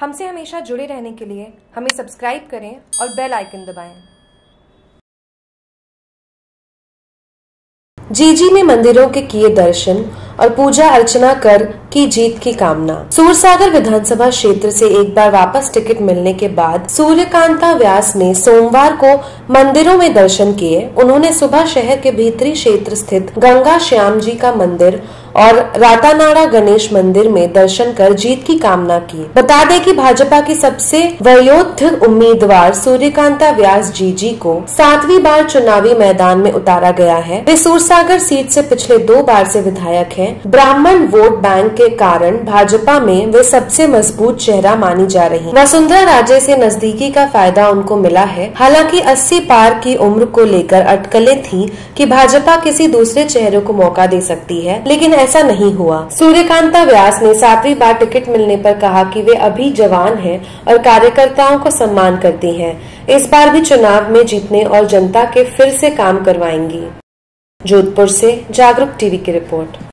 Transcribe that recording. हमसे हमेशा जुड़े रहने के लिए हमें सब्सक्राइब करें और बेल आइकन दबाएं। जीजी ने मंदिरों के किए दर्शन और पूजा अर्चना कर की जीत की कामना। सूरसागर विधानसभा क्षेत्र से एक बार वापस टिकट मिलने के बाद सूर्यकांता व्यास ने सोमवार को मंदिरों में दर्शन किए। उन्होंने सुबह शहर के भीतरी क्षेत्र स्थित गंगा श्याम जी का मंदिर और रातानाड़ा गणेश मंदिर में दर्शन कर जीत की कामना की। बता दें कि भाजपा की सबसे वयोवृद्ध उम्मीदवार सूर्यकांता व्यास जीजी को 7वीं बार चुनावी मैदान में उतारा गया है। वे सूरसागर सीट से पिछले 2 बार से विधायक हैं। ब्राह्मण वोट बैंक के कारण भाजपा में वे सबसे मजबूत चेहरा मानी जा रही। वसुंधरा राजे से नजदीकी का फायदा उनको मिला है। हालांकि 80 पार की उम्र को लेकर अटकलें थीं कि भाजपा किसी दूसरे चेहरे को मौका दे सकती है, लेकिन ऐसा नहीं हुआ। सूर्यकांता व्यास ने 7वीं बार टिकट मिलने पर कहा कि वे अभी जवान हैं और कार्यकर्ताओं को सम्मान करती हैं। इस बार भी चुनाव में जीतने और जनता के फिर से काम करवाएंगी। जोधपुर से जागरूक टीवी की रिपोर्ट।